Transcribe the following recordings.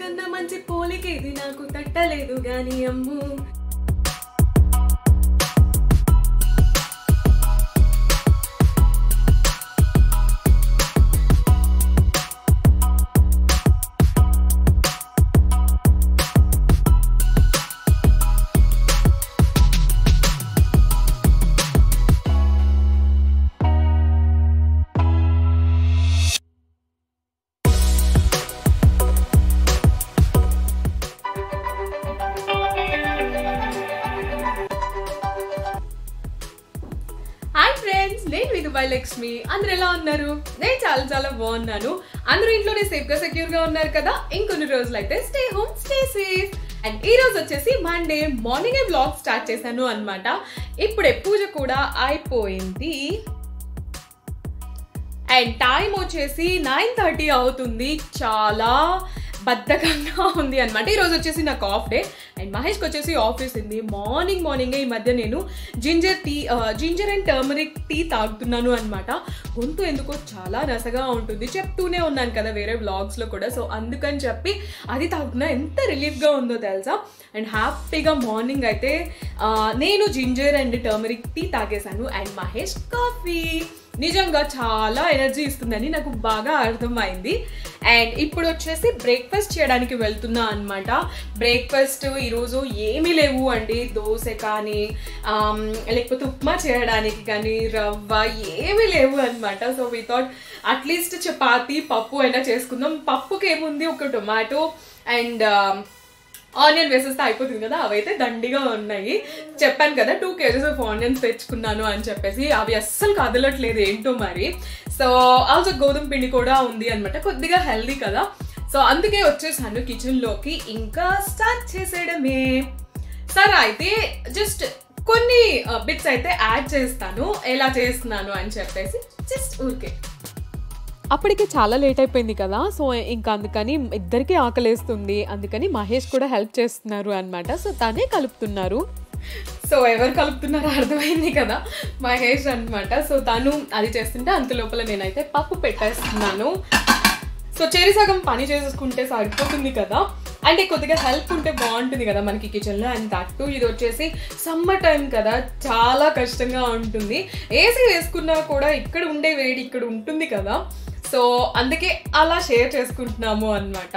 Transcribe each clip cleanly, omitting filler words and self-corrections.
కన్నా మంచి పోలిక ఇది నాకు తట్టలేదు గాని అమ్ము లక్ష్మి అందరూ ఎలా ఉన్నారు నేను చాలా చాలా బాగున్నాను అందరూ ఇంట్లోనే సేఫ్ గా సెక్యూర్ గా ఉన్నారు కదా ఇంకొన్ని రోజులైతే stay home stay safe and ఈ రోజు వచ్చేసి Monday morning a blog start చేశాను అన్నమాట ఇప్పుడే పూజ కూడా అయిపోయింది అండ్ టైం వచ్చేసి 9:30 అవుతుంది చాలా బద్ధకంగా ఉంది అన్నమాట ఈ రోజు వచ్చేసి నాకు ఆఫ్ డే అండ్ మహేష్కి వచ్చేసి ఆఫీస్ ఉంది మార్నింగే ఈ మధ్య నేను జింజర్ అండ్ టర్మరిక్ టీ తాగుతున్నాను అనమాట గొంతు ఎందుకో చాలా రసగా ఉంటుంది చెప్తూనే ఉన్నాను కదా వేరే వ్లాగ్స్లో కూడా సో అందుకని చెప్పి అది తాగుతున్నా ఎంత రిలీఫ్గా ఉందో తెలుసా అండ్ హ్యాపీగా మార్నింగ్ అయితే నేను జింజర్ అండ్ టర్మరిక్ టీ తాగేశాను అండ్ మహేష్ కాఫీ నిజంగా చాలా ఎనర్జీ ఇస్తుందని నాకు బాగా అర్థమైంది అండ్ ఇప్పుడు వచ్చేసి బ్రేక్ఫాస్ట్ చేయడానికి వెళ్తున్నా అనమాట బ్రేక్ఫాస్ట్ ఈరోజు ఏమీ లేవు అండి దోశ కానీ లేకపోతే ఉప్మా చేయడానికి కానీ రవ్వ ఏమీ లేవు అనమాట so we thought at least chapati పప్పు అయినా చేసుకుందాం పప్పుకి ఏముంది ఒక టొమాటో అండ్ ఆనియన్ వేసేస్తే అయిపోతుంది కదా అవైతే దండిగా ఉన్నాయి చెప్పాను కదా 2 kgs ఆఫ్ ఆనియన్స్ తెచ్చుకున్నాను అని చెప్పేసి అవి అస్సలు కదలట్లేదు ఏంటో మరి సో ఆల్సో గోధుమ పిండి కూడా ఉంది అనమాట కొద్దిగా హెల్దీ కదా సో అందుకే వచ్చేసాను కిచెన్లోకి ఇంకా స్టార్ట్ చేసేయడమే సరే అయితే జస్ట్ కొన్ని బిట్స్ అయితే యాడ్ చేస్తాను ఎలా చేస్తున్నాను అని చెప్పేసి జస్ట్ ఊరికే అప్పటికి చాలా లేట్ అయిపోయింది కదా సో ఇంకా అందుకని ఇద్దరికీ ఆకలేస్తుంది అందుకని మహేష్ కూడా హెల్ప్ చేస్తున్నారు అన్నమాట సో తనే కలుపుతున్నారు సో ఎవరు కలుపుతున్నారో అర్థమైంది కదా మహేష్ అన్నమాట సో తను అది చేస్తుంటే అంత లోపల నేనైతే పప్పు పెట్టేస్తున్నాను సో చెరి సగం పని చేసుకుంటే సరిపోతుంది కదా అంటే కొద్దిగా హెల్ప్ ఉంటే బాగుంటుంది కదా మనకి కిచెన్లో అండ్ దట్టు ఇది వచ్చేసి సమ్మర్ టైం కదా చాలా కష్టంగా ఉంటుంది ఏసీ వేసుకున్నా కూడా ఇక్కడ ఉండే వేడి ఇక్కడ ఉంటుంది కదా సో అందుకే అలా షేర్ చేసుకుంటున్నాము అన్నమాట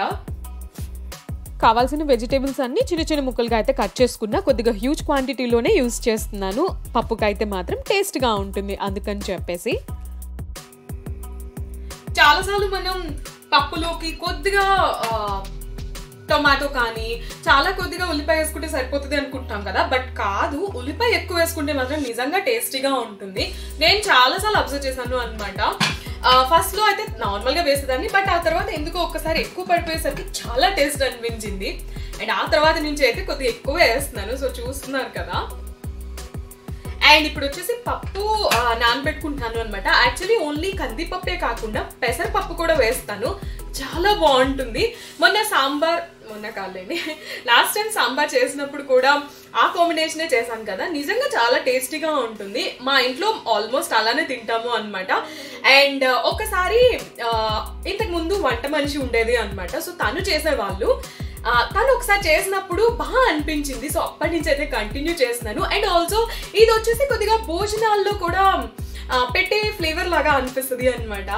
కావాల్సిన వెజిటేబుల్స్ అన్నీ చిన్న చిన్న ముక్కలుగా అయితే కట్ చేసుకున్నా కొద్దిగా హ్యూజ్ క్వాంటిటీలోనే యూజ్ చేస్తున్నాను పప్పుకైతే మాత్రం టేస్ట్గా ఉంటుంది అందుకని చెప్పేసి చాలాసార్లు మనం పప్పులోకి కొద్దిగా టొమాటో కానీ చాలా కొద్దిగా ఉల్లిపాయ వేసుకుంటే సరిపోతుంది అనుకుంటాం కదా బట్ కాదు ఉల్లిపాయ ఎక్కువ వేసుకుంటే మాత్రం నిజంగా టేస్టీగా ఉంటుంది నేను చాలాసార్లు అబ్జర్వ్ చేశాను అనమాట ఫస్ట్లో అయితే నార్మల్గా వేసేదాన్ని బట్ ఆ తర్వాత ఎందుకో ఒక్కసారి ఎక్కువ పడిపోయేసరికి చాలా టేస్ట్ అనిపించింది అండ్ ఆ తర్వాత నుంచి అయితే కొద్దిగా ఎక్కువ వేస్తున్నాను సో చూస్తున్నారు కదా అండ్ ఇప్పుడు వచ్చేసి పప్పు నానబెట్టుకుంటున్నాను అనమాట యాక్చువల్లీ ఓన్లీ కందిపప్పే కాకుండా పెసరపప్పు కూడా వేస్తాను చాలా బాగుంటుంది మొన్న కాలేండి లాస్ట్ టైం సాంబార్ చేసినప్పుడు కూడా ఆ కాంబినేషనే చేశాను కదా నిజంగా చాలా టేస్టీగా ఉంటుంది మా ఇంట్లో ఆల్మోస్ట్ అలానే తింటాము అనమాట అండ్ ఒకసారి ఇంతకుముందు వంట మనిషి ఉండేది అనమాట సో తను చేసేవాళ్ళు తను ఒకసారి చేసినప్పుడు బాగా అనిపించింది సో అప్పటి నుంచి అయితే కంటిన్యూ చేస్తున్నాను అండ్ ఆల్సో ఇది వచ్చేసి కొద్దిగా భోజనాల్లో కూడా పెట్టే ఫ్లేవర్ లాగా అనిపిస్తుంది అనమాట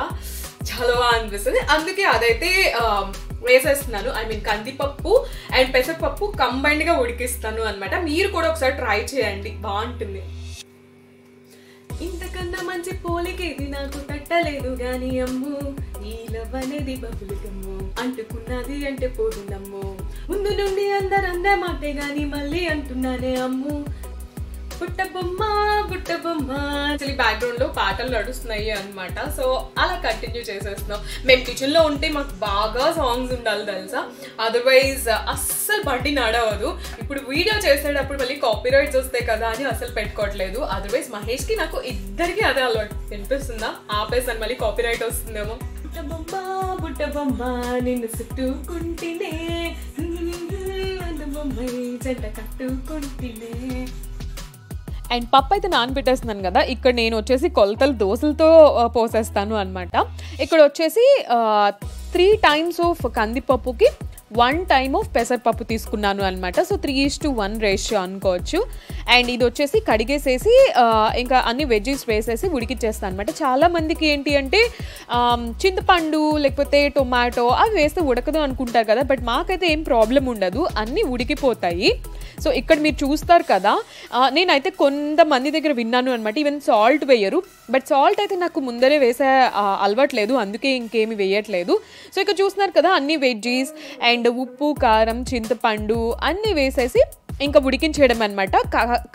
చాలా బాగా అనిపిస్తుంది అందుకే అదైతే వేసేస్తున్నాను ఐ మీన్ కందిపప్పు అండ్ పెసరపప్పు కంబైన్డ్గా ఉడికిస్తాను అనమాట మీరు కూడా ఒకసారి ట్రై చేయండి బాగుంటుంది ఇంతకన్నా మంచి పోలిక ఇది నాకు తట్టలేదు గాని అమ్ము నీలవనేది బబులికమ్ము అంటుకున్నది అంటే పోతుందమ్ము ముందు నుండి అందరు అందే మాటే గాని మళ్ళీ అంటున్నానే అమ్ము బుట్టబొమ్మ బుట్టబొమ్మ అసలు బ్యాక్గ్రౌండ్ లో పాటలు నడుస్తున్నాయి అనమాట సో అలా కంటిన్యూ చేసేస్తున్నాం మేము కిచెన్లో ఉంటే మాకు బాగా సాంగ్స్ ఉండాలి తెలుసా అదర్వైజ్ అస్సలు బండి నడవదు ఇప్పుడు వీడియో చేసేటప్పుడు మళ్ళీ కాపీరైట్స్ వస్తాయి కదా అని అసలు పెట్టుకోవట్లేదు అదర్వైజ్ మహేష్కి నాకు ఇద్దరికి అదే అలవాటు వినిపిస్తుందా ఆపేసాను మళ్ళీ కాపీరైట్ వస్తుందేమో బుట్టబొమ్మ బుట్టబొమ్మ నిన్ను చుట్టుకుంటేనే చెడ్డ కట్టుకుంటేనే అండ్ పప్పు అయితే నానబెట్టేస్తున్నాను కదా ఇక్కడ నేను వచ్చేసి కొలతలు దోశలతో పోసేస్తాను అనమాట ఇక్కడ వచ్చేసి 3 times ఆఫ్ కందిపప్పుకి वन टाइम ऑफ పెసరపప్పు తీసుకున్నాను అన్నమాట సో 3:1 రేషియో అనుకోవచ్చు అండ్ ఇది వచ్చేసి కడిగేసేసి ఇంకా అన్ని వెజ్జీస్ వేసేసి ఉడికిచ్చేస్తాను అన్నమాట చాలా మందికి ఏంటి అంటే చింతపండు లేకపోతే టొమాటో అవి వేస్తే ఉడకదు అనుకుంటారు కదా బట్ మాకైతే ఏం ప్రాబ్లం ఉండదు అన్ని ఉడికిపోతాయి సో ఇక్కడ మీరు చూస్తారు కదా నేనైతే కొంతమంది దగ్గర విన్నాను అన్నమాట ఈవెన్ సాల్ట్ వేయరు బట్ సాల్ట్ అయితే నాకు ముందరే వేసే అలవాట్లేదు అందుకే ఇంకేమీ వేయట్లేదు సో ఇక్కడ చూస్తున్నారు కదా అన్ని వెజ్జీస్ అండ్ ఉప్పు కారం చింతపండు అన్ని వేసేసి ఇంకా ఉడికించేయడం అన్నమాట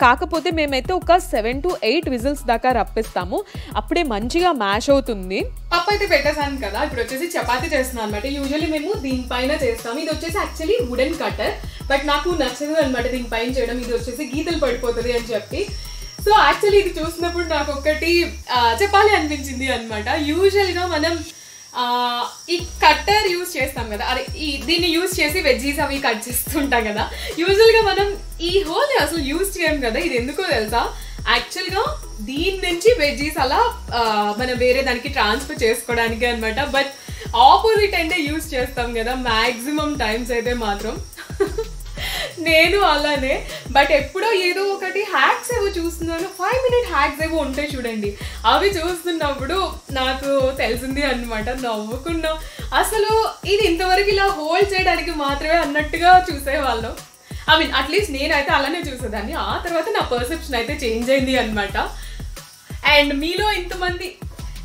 కాకపోతే మేమైతే ఒక 7 to 8 విజిల్స్ దాకా రప్పిస్తాము అప్పుడే మంచిగా మ్యాష్ అవుతుంది పప్పు అయితే పెట్టేసాను కదా ఇప్పుడు వచ్చేసి చపాతీ చేస్తున్నాను అన్నమాట యూజువల్లీ మేము దీనిపైన చేస్తాము ఇది వచ్చేసి యాక్చువల్లీ వుడెన్ కట్టర్ బట్ నాకు నచ్చదు అన్నమాట దీనిపైన చేయడం ఇది వచ్చేసి గీతలు పడిపోతుంది అని చెప్పి సో యాక్చువల్లీ ఇది చూసినప్పుడు నాకు ఒకటి చెప్పాలి అనిపించింది అన్నమాట యూజువల్గా మనం ఈ కట్టర్ యూజ్ చేస్తాం కదా అరే ఈ దీన్ని యూజ్ చేసి వెజ్జీస్ అవి కట్ చేస్తుంటాం కదా యూజువల్గా మనం ఈ హోల్ అసలు యూజ్ చేయం కదా ఇది ఎందుకో తెలుసా యాక్చువల్గా దీని నుంచి వెజ్జీస్ అలా మనం వేరే దానికి ట్రాన్స్ఫర్ చేసుకోవడానికి అనమాట బట్ ఆపోజిట్ అంటే యూజ్ చేస్తాం కదా మ్యాక్సిమం టైమ్స్ అయితే మాత్రం నేను అలానే బట్ ఎప్పుడో ఏదో ఒకటి హ్యాక్స్ ఏవో చూస్తున్నాను 5 minute హ్యాక్స్ ఏవో ఉంటాయి చూడండి అవి చూస్తున్నప్పుడు నాకు తెలిసింది అన్నమాట నవ్వుకున్నా అసలు ఇది ఇంతవరకు ఇలా హోల్డ్ చేయడానికి మాత్రమే అన్నట్టుగా చూసేవాళ్ళం ఐ మీన్ అట్లీస్ట్ నేనైతే అలానే చూసేదాన్ని ఆ తర్వాత నా పర్సెప్షన్ అయితే చేంజ్ అయింది అనమాట అండ్ మీలో ఇంతమంది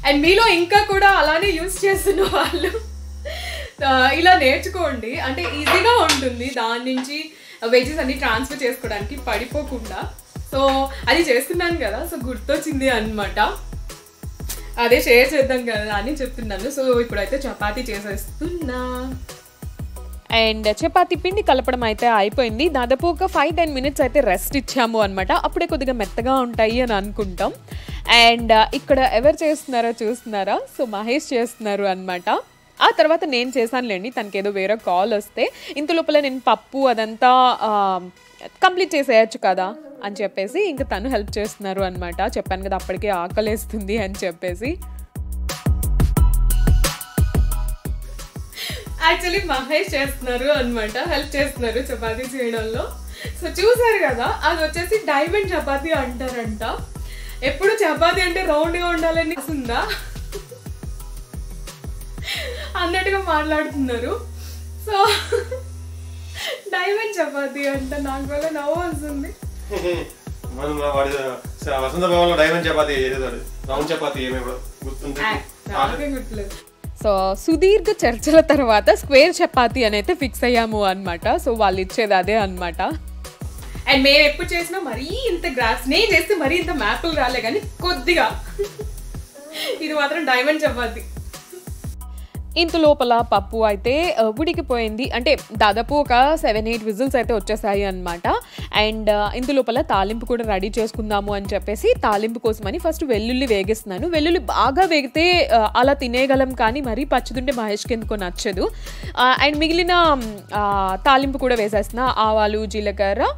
అండ్ మీలో ఇంకా కూడా అలానే యూజ్ చేస్తున్న వాళ్ళు ఇలా నేర్చుకోండి అంటే ఈజీగా ఉంటుంది దాని నుంచి వెజెస్ అన్ని ట్రాన్స్ఫర్ చేసుకోవడానికి పడిపోకుండా సో అది చేస్తున్నాను కదా సో గుర్తొచ్చింది అన్నమాట అదే షేర్ చేద్దాం కదా అని చెప్తున్నాను సో ఇప్పుడైతే చపాతీ చేసేస్తున్నా అండ్ చపాతీ పిండి కలపడం అయితే అయిపోయింది దాదాపు ఒక 5-10 minutes అయితే రెస్ట్ ఇచ్చాము అనమాట అప్పుడే కొద్దిగా మెత్తగా ఉంటాయి అని అనుకుంటాం అండ్ ఇక్కడ ఎవరు చేస్తున్నారో చూస్తున్నారా సో మహేష్ చేస్తున్నారు అనమాట ఆ తర్వాత నేను చేశానులేండి తనకేదో వేరే కాల్ వస్తే ఇంత లోపల నేను పప్పు అదంతా కంప్లీట్ చేసేయచ్చు కదా అని చెప్పేసి ఇంకా తను హెల్ప్ చేస్తున్నారు అనమాట చెప్పాను కదా అప్పటికే ఆకలేస్తుంది అని చెప్పేసి యాక్చువల్లీ మహేష్ చేస్తున్నారు అనమాట హెల్ప్ చేస్తున్నారు చపాతీ చేయడంలో సో చూసారు కదా అది వచ్చేసి డైమండ్ చపాతీ అంటారంట ఎప్పుడు చపాతీ అంటే రౌండ్గా ఉండాలని ఉందా అన్నట్టుగా మాట్లాడుతున్నారు సో డైమండ్ చపాతీ అంట నాకు వల్ల నవ్వు వస్తుంది సో సుదీర్ఘ చర్చల తర్వాత స్క్వేర్ చపాతీ అని అయితే ఫిక్స్ అయ్యాము అన్నమాట సో వాళ్ళు ఇచ్చేది అదే అన్నమాట అండ్ మేము ఎప్పుడు చేసినా మరీ ఇంత గ్రాఫ్స్ నేను చేస్తే మరీ ఇంత మ్యాప్లు రాలే కానీ కొద్దిగా ఇది మాత్రం డైమండ్ చపాతీ ఇంత లోపల పప్పు అయితే ఉడికిపోయింది అంటే దాదాపు ఒక 7-8 విజిల్స్ అయితే వచ్చేసాయి అన్నమాట అండ్ ఇంత లోపల తాలింపు కూడా రెడీ చేసుకుందాము అని చెప్పేసి తాలింపు కోసమని ఫస్ట్ వెల్లుల్లి వేగిస్తున్నాను వెల్లుల్లి బాగా వేగితే అలా తినేయగలం కానీ మరీ పచ్చిదుంటే మహేష్కి ఎందుకో నచ్చదు అండ్ మిగిలిన తాలింపు కూడా వేసేస్తున్నా ఆవాలు జీలకర్ర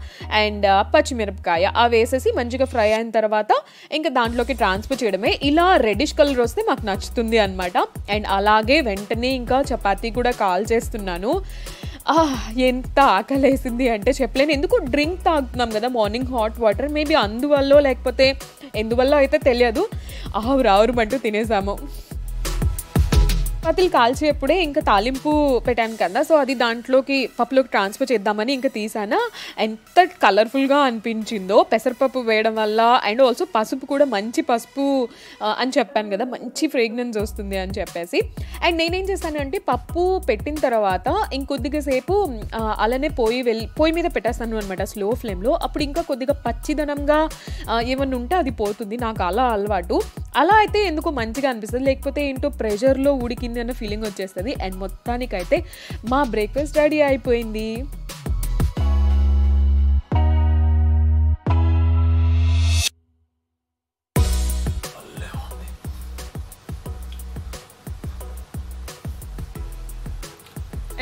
అండ్ పచ్చిమిరపకాయ అవి వేసేసి మంచిగా ఫ్రై అయిన తర్వాత ఇంకా దాంట్లోకి ట్రాన్స్ఫర్ చేయడమే ఇలా రెడ్డిష్ కలర్ వస్తే మాకు నచ్చుతుంది అనమాట అండ్ అలాగే వెంటనే ఇంకా చపాతీ కూడా కాల్ చేస్తున్నాను ఎంత ఆకలేసింది అంటే చెప్పలేను ఎందుకు డ్రింక్ తాగుతున్నాం కదా మార్నింగ్ హాట్ వాటర్ మేబీ అందువల్ల లేకపోతే ఎందువల్ల అయితే తెలియదు ఆవురావురమంటూ తినేసాము చపాతీలు కాల్చేప్పుడే ఇంకా తాలింపు పెట్టాను కదా సో అది దాంట్లోకి పప్పులోకి ట్రాన్స్ఫర్ చేద్దామని ఇంకా తీసానా ఎంత కలర్ఫుల్గా అనిపించిందో పెసరపప్పు వేయడం వల్ల అండ్ ఆల్సో పసుపు కూడా మంచి పసుపు అని చెప్పాను కదా మంచి ఫ్రేగ్రెన్స్ వస్తుంది అని చెప్పేసి అండ్ నేనేం చేశానంటే పప్పు పెట్టిన తర్వాత ఇంకొద్దిగా సేపు అలానే పొయ్యి మీద పెట్టేస్తాను అనమాట స్లో ఫ్లేమ్లో అప్పుడు ఇంకా కొద్దిగా పచ్చిదనంగా ఏమన్నా ఉంటే అది పోతుంది నాకు అలా అలవాటు అలా అయితే ఎందుకో మంచిగా అనిపిస్తుంది లేకపోతే ఏంటో ప్రెషర్లో ఉడికి అన్న ఫీలింగ్ వచ్చేస్తుంది అండ్ మొత్తానికైతే మా బ్రేక్ఫాస్ట్ రెడీ అయిపోయింది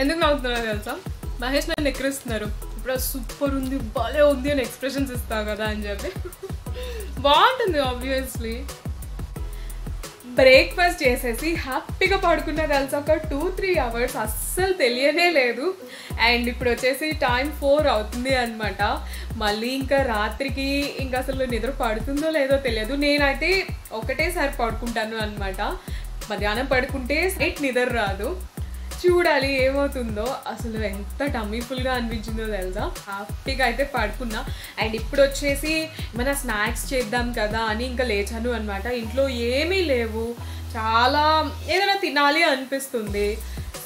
ఎందుకు నవ్వుతున్నారు తెలుసా మహేష్ నన్ను ఎక్కిరిస్తున్నారు ఇప్పుడు సూపర్ ఉంది భలే ఉంది అని ఎక్స్ప్రెషన్స్ ఇస్తావు కదా అని చెప్పి బాగుంటుంది ఆబ్వియస్లీ బ్రేక్ఫాస్ట్ చేసేసి హ్యాపీగా పడుకున్న కలిసి ఒక 2-3 hours అస్సలు తెలియనే లేదు అండ్ ఇప్పుడు వచ్చేసి టైం 4 అవుతుంది అన్నమాట. మళ్ళీ ఇంకా రాత్రికి ఇంకా అసలు నిద్ర పడుతుందో లేదో తెలియదు. నేనైతే ఒకటేసారి పడుకుంటాను అన్నమాట. మధ్యాహ్నం పడుకుంటే నైట్ నిద్ర రాదు. చూడాలి ఏమవుతుందో. అసలు ఎంత టమ్మీఫుల్గా అనిపించిందో తెలుసా. హ్యాపీగా అయితే పడుకున్నా. అండ్ ఇప్పుడు వచ్చేసి ఏమైనా స్నాక్స్ చేద్దాం కదా అని ఇంకా లేచాను అనమాట. ఇంట్లో ఏమీ లేవు, చాలా ఏదైనా తినాలి అనిపిస్తుంది.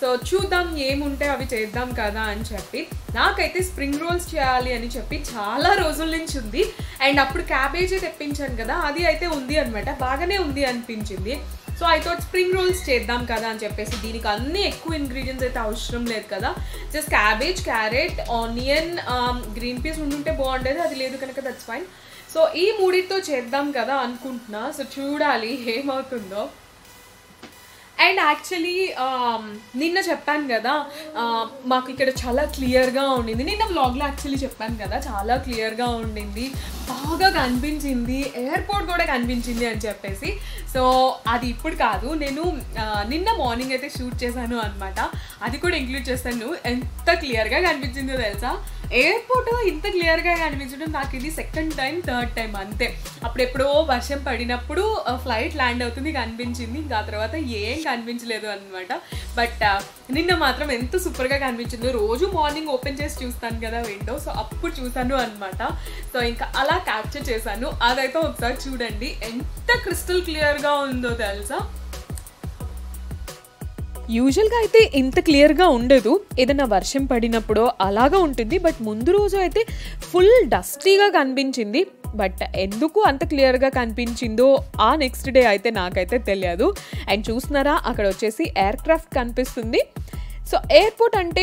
సో చూద్దాం ఏముంటే అవి చేద్దాం కదా అని చెప్పి నాకైతే స్ప్రింగ్ రోల్స్ చేయాలి అని చెప్పి చాలా రోజుల నుంచి ఉంది. అండ్ అప్పుడు క్యాబేజీ తెప్పించాను కదా, అది అయితే ఉంది అనమాట. బాగానే ఉంది అనిపించింది. So I thought spring rolls చేద్దాం కదా అని చెప్పేసి, దీనికి అన్నీ ఎక్కువ ఇంగ్రీడియంట్స్ అయితే అవసరం లేదు కదా, just cabbage, carrot, onion, green peas ఉండుంటే బాగుండేది, అది లేదు కనుక దట్స్ ఫైన్. సో ఈ మూడితో చేద్దాం కదా అనుకుంటున్నా. సో చూడాలి ఏమవుతుందో. అండ్ యాక్చువల్లీ నిన్న చెప్పాను కదా మాకు ఇక్కడ చాలా క్లియర్గా ఉండింది. నిన్న వ్లాగ్లో యాక్చువల్లీ చెప్పాను కదా చాలా క్లియర్గా ఉండింది, బాగా కనిపించింది, ఎయిర్పోర్ట్ కూడా కనిపించింది అని చెప్పేసి. సో అది ఇప్పుడు కాదు, నేను నిన్న మార్నింగ్ అయితే షూట్ చేశాను అనమాట. అది కూడా ఇంక్లూడ్ చేస్తాను. ఎంత క్లియర్గా కనిపించిందో తెలుసా. ఎయిర్పోర్ట్ ఇంత క్లియర్గా కనిపించడం నాకు ఇది సెకండ్ టైం, థర్డ్ టైం అంతే. అప్పుడెప్పుడో వర్షం పడినప్పుడు ఫ్లైట్ ల్యాండ్ అవుతుంది కనిపించింది, ఇంకా తర్వాత ఏం కనిపించలేదు అనమాట. బట్ నిన్న మాత్రం ఎంత సూపర్గా కనిపించిందో. రోజు మార్నింగ్ ఓపెన్ చేసి చూస్తాను కదా విండో, సో అప్పుడు చూసాను అనమాట. సో ఇంకా అలా క్యాప్చర్ చేశాను. అదైతే ఒకసారి చూడండి ఎంత క్రిస్టల్ క్లియర్గా ఉందో తెలుసా. యూజువల్గా అయితే ఇంత క్లియర్గా ఉండదు, ఏదైనా వర్షం పడినప్పుడు అలాగా ఉంటుంది. బట్ ముందు రోజు అయితే ఫుల్ డస్టీగా కనిపించింది. బట్ ఎందుకు అంత క్లియర్గా కనిపించిందో ఆ నెక్స్ట్ డే అయితే నాకైతే తెలియదు. అండ్ చూస్తున్నారా అక్కడ వచ్చేసి ఎయిర్ క్రాఫ్ట్ కనిపిస్తుంది. సో ఎయిర్పోర్ట్ అంటే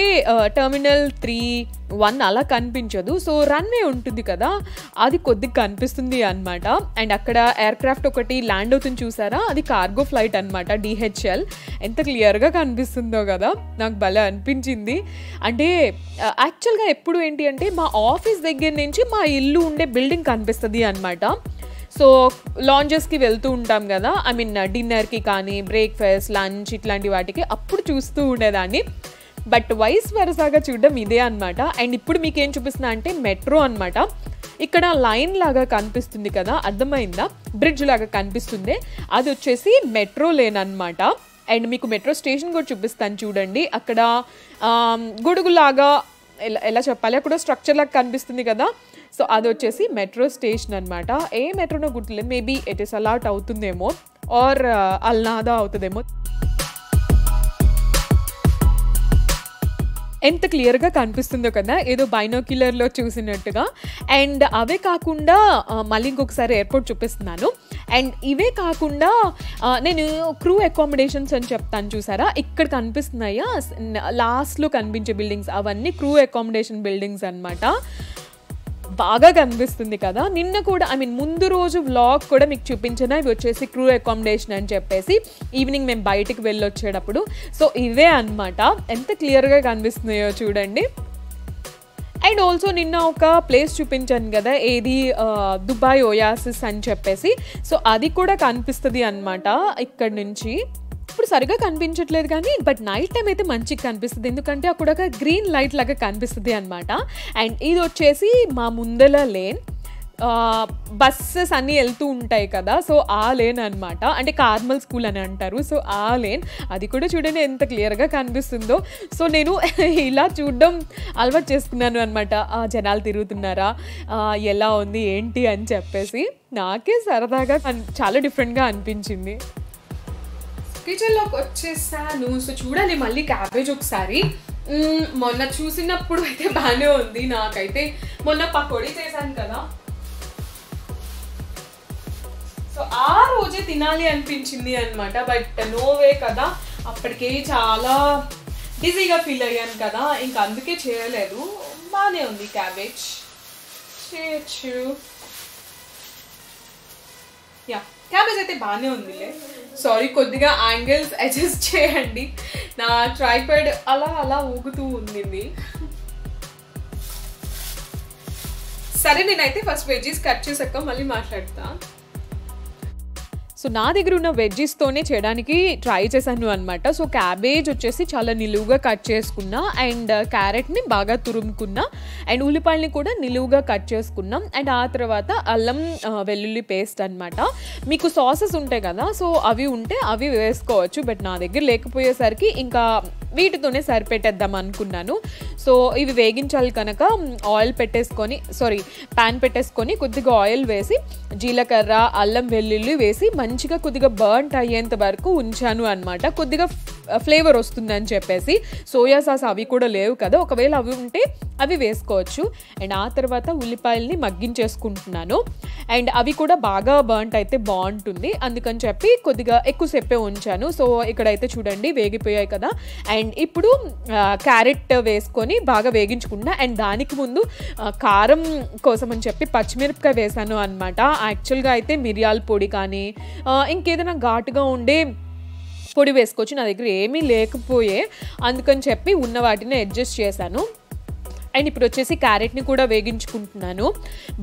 టెర్మినల్ 3-1 అలా కనిపించదు. సో రన్వే ఉంటుంది కదా, అది కొద్దిగా కనిపిస్తుంది అనమాట. అండ్ అక్కడ ఎయిర్క్రాఫ్ట్ ఒకటి ల్యాండ్ అవుతుంది చూసారా, అది కార్గో ఫ్లైట్ అనమాట, DHL. ఎంత క్లియర్గా కనిపిస్తుందో కదా, నాకు భలే అనిపించింది. అంటే యాక్చువల్గా ఎప్పుడు ఏంటి అంటే మా ఆఫీస్ దగ్గర నుంచి మా ఇల్లు ఉండే బిల్డింగ్ కనిపిస్తుంది అనమాట. సో లాంజెస్కి వెళ్తూ ఉంటాం కదా, ఐ మీన్ డిన్నర్కి కానీ బ్రేక్ఫాస్ట్, లంచ్ ఇట్లాంటి వాటికి అప్పుడు చూస్తూ ఉండేదాన్ని. బట్ వైస్ వరసాగా చూడడం ఇదే అనమాట. అండ్ ఇప్పుడు మీకేం చూపిస్తున్నా అంటే మెట్రో అనమాట. ఇక్కడ లైన్ లాగా కనిపిస్తుంది కదా, అర్థమైందా, బ్రిడ్జ్ లాగా కనిపిస్తుంది, అది వచ్చేసి మెట్రో లేన్ అనమాట. అండ్ మీకు మెట్రో స్టేషన్ కూడా చూపిస్తాను చూడండి. అక్కడ గొడుగులాగా ఎలా చెప్పాలి, అక్కడ స్ట్రక్చర్ లాగా కనిపిస్తుంది కదా, సో అది వచ్చేసి మెట్రో స్టేషన్ అనమాట. ఏ మెట్రోనో గుర్తులేదు, మేబీ ఎటిసలాట్ అవుతుందేమో ఆర్ అల్నాదా అవుతుందేమో. ఎంత క్లియర్గా కనిపిస్తుందో కదా, ఏదో బైనోక్యులర్లో చూసినట్టుగా. అండ్ అవే కాకుండా మళ్ళీ ఇంకొకసారి ఎయిర్పోర్ట్ చూపిస్తున్నాను. అండ్ ఇవే కాకుండా నేను క్రూ అకామిడేషన్స్ అని చెప్తాను చూసారా, ఇక్కడ కనిపిస్తున్నాయా లాస్ట్లో కనిపించే బిల్డింగ్స్, అవన్నీ క్రూ అకామిడేషన్ బిల్డింగ్స్ అనమాట. బాగా కనిపిస్తుంది కదా. నిన్న కూడా ఐ మీన్ ముందు రోజు వ్లాగ్ కూడా మీకు చూపించిన, ఇవి వచ్చేసి క్రూ అకామిడేషన్ అని చెప్పేసి ఈవినింగ్ మేము బయటికి వెళ్ళొచ్చేటప్పుడు. సో ఇవే అనమాట, ఎంత క్లియర్గా కనిపిస్తున్నాయో చూడండి. అండ్ ఆల్సో నిన్న ఒక ప్లేస్ చూపించాను కదా, ఏది దుబాయ్ ఒయాసిస్ అని చెప్పేసి, సో అది కూడా కనిపిస్తుంది అనమాట ఇక్కడ నుంచి. ఇప్పుడు సరిగా కనిపించట్లేదు కానీ బట్ నైట్ టైం అయితే మంచిగా కనిపిస్తుంది, ఎందుకంటే అక్కడ ఒక గ్రీన్ లైట్ లాగా కనిపిస్తుంది అనమాట. అండ్ ఇది వచ్చేసి మా ముందల లేన్, బస్సెస్ అన్నీ వెళ్తూ ఉంటాయి కదా, సో ఆ లేన్ అనమాట. అంటే కార్మల్ స్కూల్ అని అంటారు, సో ఆ లేన్ అది కూడా చూడండి ఎంత క్లియర్గా కనిపిస్తుందో. సో నేను ఇలా చూడడం అలవాటు చేసుకున్నాను అనమాట. జనాలు తిరుగుతున్నారా, ఎలా ఉంది ఏంటి అని చెప్పేసి నాకే సరదాగా చాలా డిఫరెంట్గా అనిపించింది. కిచెన్లోకి వచ్చేసాను. సో చూడాలి మళ్ళీ క్యాబేజ్ ఒకసారి. మొన్న చూసినప్పుడు అయితే బాగానే ఉంది నాకైతే. మొన్న పకోడీ చేశాను కదా, సో ఆ రోజే తినాలి అనిపించింది అనమాట. బట్ నోవే కదా, అప్పటికే చాలా బిజీగా ఫీల్ అయ్యాను కదా, ఇంకా అందుకే చేయలేదు. బాగానే ఉంది క్యాబేజ్, చేయచ్చు. యా క్యాబేజ్ అయితే బాగానే ఉందిలే. సారీ కొద్దిగా యాంగిల్స్ అడ్జస్ట్ చేయండి, నా ట్రైపాడ్ అలా అలా ఊగుతూ ఉండింది. సరే నేనైతే ఫస్ట్ వెజీస్ కట్ చేసాక మళ్ళీ మాట్లాడతా. సో నా దగ్గర ఉన్న వెజ్జీస్ తోనే చేయడానికి ట్రై చేశాను అన్నమాట. సో క్యాబేజ్ వచ్చేసి చాలా నిలువుగా కట్ చేసుకున్నా, అండ్ క్యారెట్ని బాగా తురుముకున్నా, అండ్ ఉల్లిపాయలని కూడా నిలువుగా కట్ చేసుకున్నాం. అండ్ ఆ తర్వాత అల్లం వెల్లుల్లి పేస్ట్ అన్నమాట. మీకు సాసెస్ ఉంటాయి కదా, సో అవి ఉంటే అవి వేసుకోవచ్చు, బట్ నా దగ్గర లేకపోయేసరికి ఇంకా వీటితోనే సరిపెట్టేద్దాం అనుకున్నాను. సో ఇవి వేగించాలి కనుక ఆయిల్ పెట్టేసుకొని, సారీ ప్యాన్ పెట్టేసుకొని కొద్దిగా ఆయిల్ వేసి జీలకర్ర అల్లం వెల్లుల్లి వేసి మంచిగా కొద్దిగా బర్న్ అయ్యేంత వరకు ఉంచాను అన్నమాట. కొద్దిగా ఫ్లేవర్ వస్తుందని చెప్పేసి సోయా సాస్ అవి కూడా లేవు కదా, ఒకవేళ అవి ఉంటే అవి వేసుకోవచ్చు. అండ్ ఆ తర్వాత ఉల్లిపాయల్ని మగ్గించేసుకుంటున్నాను, అండ్ అవి కూడా బాగా బర్న్ అయితే బాగుంటుంది అందుకని చెప్పి కొద్దిగా ఎక్కువసేపే ఉంచాను. సో ఇక్కడైతే చూడండి వేగిపోయాయి కదా. అండ్ ఇప్పుడు క్యారెట్ వేసుకొని బాగా వేగించుకున్నా, అండ్ దానికి ముందు కారం కోసం అని చెప్పి పచ్చిమిరపకాయ వేసాను అన్నమాట. యాక్చువల్గా అయితే మిరియాల పొడి కానీ ఇంకేదైనా ఘాటుగా ఉండే పొడి వేసుకోవచ్చు, నా దగ్గర ఏమీ లేకపోయే అందుకని చెప్పి ఉన్న వాటిని అడ్జస్ట్ చేశాను. అండ్ ఇప్పుడు వచ్చేసి క్యారెట్ని కూడా వేగించుకుంటున్నాను,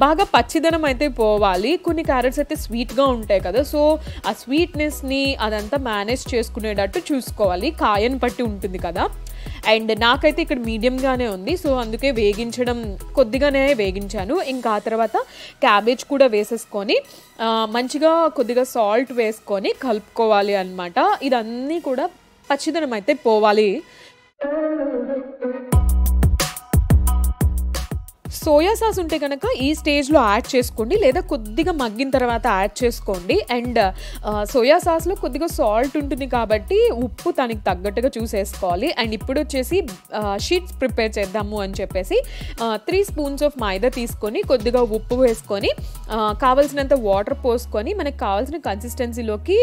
బాగా పచ్చిదనం అయితే పోవాలి. కొన్ని క్యారెట్స్ అయితే స్వీట్గా ఉంటాయి కదా, సో ఆ స్వీట్నెస్ని అదంతా మేనేజ్ చేసుకునేటట్టు చూసుకోవాలి, కాయను పట్టి ఉంటుంది కదా. అండ్ నాకైతే ఇక్కడ మీడియంగానే ఉంది, సో అందుకే వేగించడం కొద్దిగానే వేగించాను. ఇంకా ఆ తర్వాత క్యాబేజ్ కూడా వేసేసుకొని మంచిగా కొద్దిగా సాల్ట్ వేసుకొని కలుపుకోవాలి అన్నమాట. ఇదన్నీ కూడా పచ్చిదనం అయితే పోవాలి. సోయా సాస్ ఉంటే కనుక ఈ స్టేజ్లో యాడ్ చేసుకోండి, లేదా కొద్దిగా మగ్గిన తర్వాత యాడ్ చేసుకోండి. అండ్ సోయా సాస్లో కొద్దిగా సాల్ట్ ఉంటుంది కాబట్టి ఉప్పు దానికి తగ్గట్టుగా చూసేసుకోవాలి. అండ్ ఇప్పుడు వచ్చేసి షీట్స్ ప్రిపేర్ చేద్దాము అని చెప్పేసి 3 స్పూన్స్ ఆఫ్ మైదా తీసుకొని కొద్దిగా ఉప్పు వేసుకొని కావాల్సినంత వాటర్ పోసుకొని మనకు కావాల్సిన కన్సిస్టెన్సీలోకి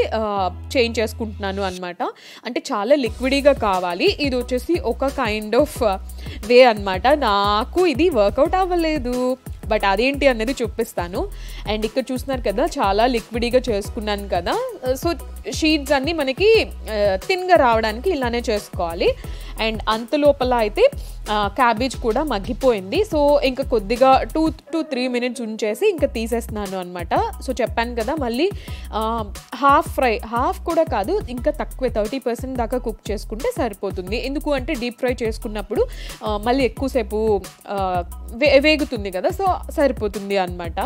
చేంజ్ చేసుకుంటున్నాను అన్నమాట. అంటే చాలా లిక్విడీగా కావాలి. ఇది వచ్చేసి ఒక కైండ్ ఆఫ్ వే అన్నమాట. నాకు ఇది వర్కౌట్ అవ్వలేదు, బట్ అదేంటి అనేది చూపిస్తాను. అండ్ ఇక్కడ చూస్తున్నారు కదా, చాలా లిక్విడీగా చేసుకున్నాను కదా. సో షీట్స్ అన్నీ మనకి థిన్గా రావడానికి ఇలానే చేసుకోవాలి. అండ్ అంత లోపల అయితే క్యాబేజ్ కూడా మగ్గిపోయింది. సో ఇంకా కొద్దిగా 2 to 3 minutes ఉంచేసి ఇంకా తీసేస్తున్నాను అనమాట. సో చెప్పాను కదా, మళ్ళీ హాఫ్ కూడా కాదు, ఇంకా తక్కువే 30% దాకా కుక్ చేసుకుంటే సరిపోతుంది. ఎందుకు అంటే డీప్ ఫ్రై చేసుకున్నప్పుడు మళ్ళీ ఎక్కువసేపు వేగుతుంది కదా, సో సరిపోతుంది అనమాట.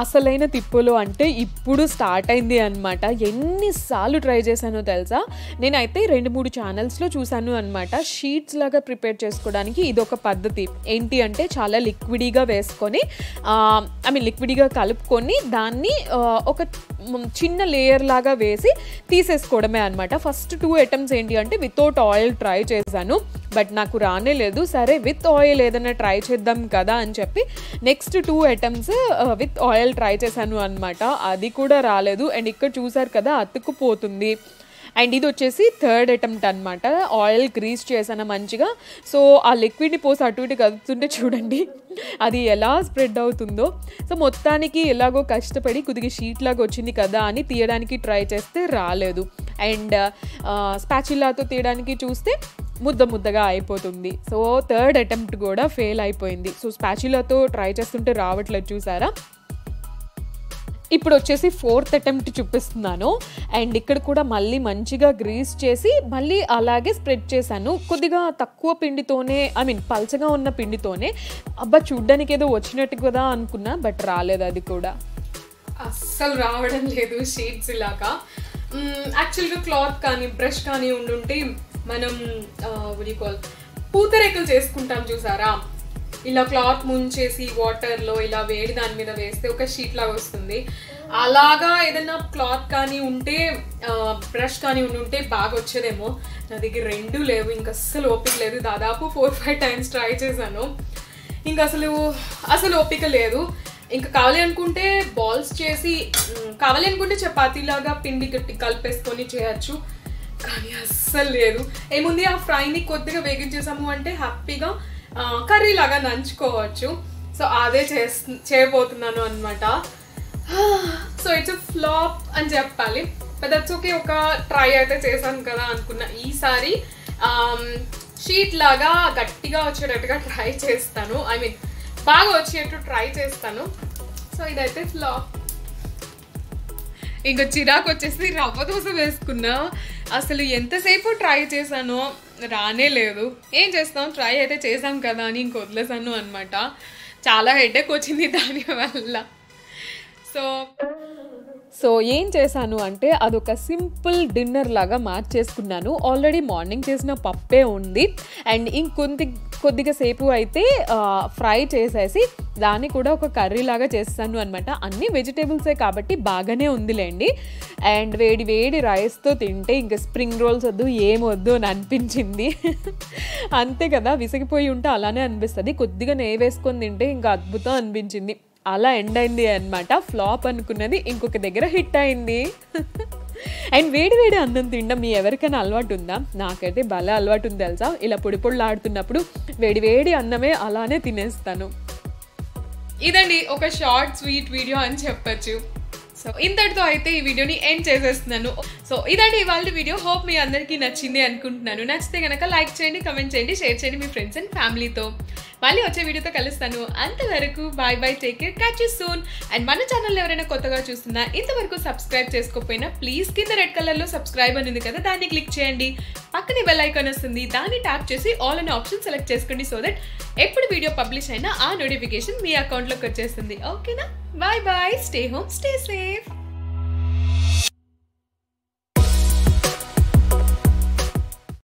అసలైన తిప్పులు అంటే ఇప్పుడు స్టార్ట్ అయింది అనమాట. ఎన్నిసార్లు ట్రై చేశానో తెలుసా, నేనైతే 2-3 ఛానల్స్లో చూశాను అనమాట. షీట్స్ లాగా ప్రిపేర్ చేసుకోవడానికి ఇదొక పద్ధతి. ఏంటి అంటే చాలా లిక్విడీగా వేసుకొని, లిక్విడీగా కలుపుకొని దాన్ని ఒక చిన్న లేయర్ లాగా వేసి తీసేసుకోవడమే అనమాట. ఫస్ట్ 2 attempts ఏంటి అంటే వితౌట్ ఆయిల్ ట్రై చేశాను, బట్ నాకు రానే లేదు. సరే విత్ ఆయిల్ ఏదైనా ట్రై చేద్దాం కదా అని చెప్పి next 2 attempts with oil try చేశాను అనమాట. అది కూడా రాలేదు. అండ్ ఇక్కడ చూసారు కదా అతుక్కుపోతుంది. అండ్ ఇది వచ్చేసి 3rd attempt అనమాట. ఆయిల్ గ్రీస్ చేశాను మంచిగా. సో ఆ లిక్విడ్ని పోసి అటు ఇటు కదుతుంటే చూడండి అది ఎలా స్ప్రెడ్ అవుతుందో. సో మొత్తానికి ఎలాగో కష్టపడి కొద్దిగా షీట్ లాగా వచ్చింది కదా అని తీయడానికి ట్రై చేస్తే రాలేదు. అండ్ స్పాచులాతో తీయడానికి చూస్తే ముద్దగా అయిపోతుంది. సో 3rd attempt కూడా ఫెయిల్ అయిపోయింది. సో స్పాచులాతో ట్రై చేస్తుంటే రావట్లేదు, చూసారా. ఇప్పుడు వచ్చేసి 4th attempt చూపిస్తున్నాను. అండ్ ఇక్కడ కూడా మళ్ళీ మంచిగా గ్రీస్ చేసి మళ్ళీ అలాగే స్ప్రెడ్ చేశాను. కొద్దిగా తక్కువ పిండితోనే, పలచగా ఉన్న పిండితోనే. అబ్బా చూడ్డానికి ఏదో వచ్చినట్టు కదా అనుకున్నా, బట్ రాలేదు. అది కూడా అస్సలు రావడం లేదు షీట్స్ ఇలాగా. యాక్చువల్గా క్లాత్ కానీ బ్రష్ కానీ ఉండుంటే మనం పూతరేకులు చేసుకుంటాం చూసారా, ఇలా క్లాత్ ముంచేసి వాటర్లో ఇలా వేడి దాని మీద వేస్తే ఒక షీట్ లాగా వస్తుంది. అలాగా ఏదైనా క్లాత్ కానీ ఉంటే, బ్రష్ కానీ ఉంటే బాగా వచ్చేదేమో. నా దగ్గర 2 లేవు, ఇంకా అస్సలు ఓపిక లేదు. దాదాపు 4-5 times ట్రై చేశాను, ఇంకా అసలు ఓపిక లేదు. ఇంకా కావాలి అనుకుంటే బాల్స్ చేసి, కావాలి అనుకుంటే చపాతీలాగా పిండి గట్టి కలిపేసుకొని చేయొచ్చు, కానీ అస్సలు లేదు. ఏముంది, ఆ ఫ్రైని కొద్దిగా వేగించేసాము అంటే హ్యాపీగా కర్రీ లాగా నంచుకోవచ్చు. సో అదే చేయబోతున్నాను అనమాట. సో ఇట్స్ అ ఫ్లాప్ అని చెప్పాలి, బట్ దట్స్ ఓకే. ఒక ట్రై అయితే చేశాను కదా అనుకున్నా. ఈసారి షీట్ లాగా గట్టిగా వచ్చేటట్టుగా ట్రై చేస్తాను, బాగా వచ్చేటట్టు ట్రై చేస్తాను. సో ఇదైతే ఫ్లాప్. इंक चिराक वे रव्वदोस वेसुकुन्ना असलु एंतसेपु ट्राई चेसानो राने लेदु एम चेस्तां ट्राई अयिते चेसां कदा अनि इंक वदिलेसानु अन्नमाट चाला हेडेक वच्चिंदी दानि वल्ल सो सो एम चेसानु अंटे अदोक सिंपल डिन्नर लागा मार्चेसुकुन्नानु ऑलरेडी मार्निंग चेसिन पप्पे उंदी अंड इंकोंति కొద్దిగా సేపు అయితే ఫ్రై చేసేసి దాన్ని కూడా ఒక కర్రీ లాగా చేస్తాను అన్నమాట. అన్ని వెజిటబుల్స్ ఏ కాబట్టి బాగానే ఉందిలేండి. అండ్ వేడి వేడి రైస్ తో తింటే ఇంకా స్ప్రింగ్ రోల్స్ వద్దు ఏమొద్దు అని అనిపించింది. అంతే కదా విసిగిపోయి ఉంటా అలానే అనిపిస్తది. కొద్దిగా నెయ్యి వేసుకొని తింటే ఇంకా అద్భుతం అనిపించింది. అలా ఎండ్ అయింది అన్నమాట. ఫ్లాప్ అనుకున్నది ఇంకొక దగ్గర హిట్ అయింది. అండ్ వేడి వేడి అన్నం తినడం మీ ఎవరికైనా అలవాటు ఉందా? నాకైతే భలే అలవాటు ఉంది తెలుసా. ఇలా పొడి పొడిలాడుతున్నప్పుడు వేడి వేడి అన్నమే అలానే తినేస్తాను. ఇదండి ఒక షార్ట్ స్వీట్ వీడియో అని చెప్పొచ్చు. సో ఇంతటితో అయితే ఈ వీడియోని ఎండ్ చేసేస్తున్నాను. సో ఇదండి ఇవాల్టి వీడియో. హోప్ మీ అందరికీ నచ్చింది అనుకుంటున్నాను. నచ్చితే గనక లైక్ చేయండి, కామెంట్ చేయండి, షేర్ చేయండి మీ ఫ్రెండ్స్ అండ్ ఫ్యామిలీతో. మళ్ళీ వచ్చే వీడియోతో కలుస్తాను. అంతవరకు bye bye, take care, catch you soon. And మన ఛానల్ ఎవరైనా కొత్తగా చూస్తున్నా ఇంతవరకు సబ్స్క్రైబ్ చేసుకోకపోయినా ప్లీజ్ కింద రెడ్ కలర్లో సబ్స్క్రైబ్ అని ఉంది కదా, దాన్ని క్లిక్ చేయండి. పక్కనే బెల్ ఐకాన్ వస్తుంది, దాన్ని ట్యాప్ చేసి ఆల్ అనే ఆప్షన్ సెలెక్ట్ చేసుకోండి. సో దట్ ఎప్పుడు వీడియో పబ్లిష్ అయినా ఆ నోటిఫికేషన్ మీ అకౌంట్లోకి వచ్చేస్తుంది. ఓకేనా? Bye bye, stay home, stay safe.